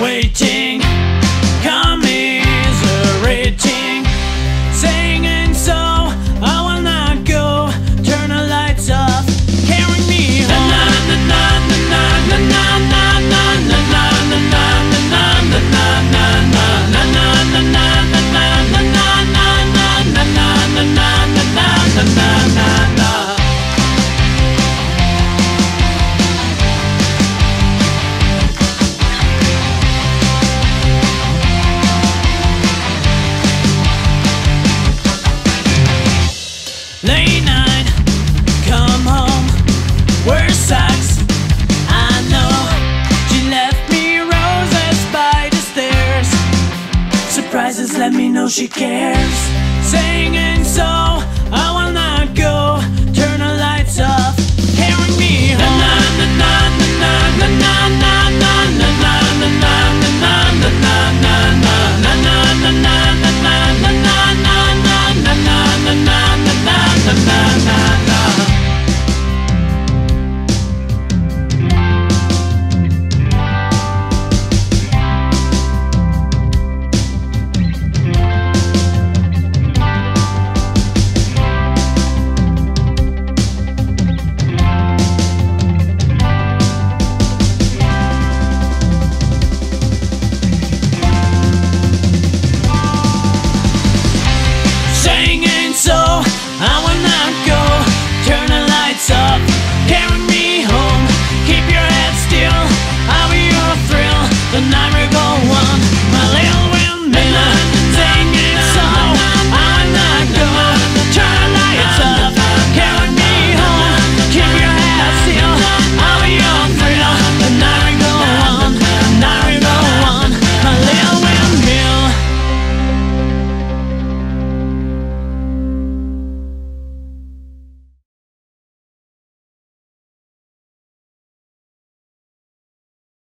waiting, commiserating, singing so I will not go. Turn the lights off, carry me home. Na na na na na na na na na na na na na na na na na na. Late night, come home, work sucks, I know. She left me roses by the stairs, surprises let me know she cares, singing so I will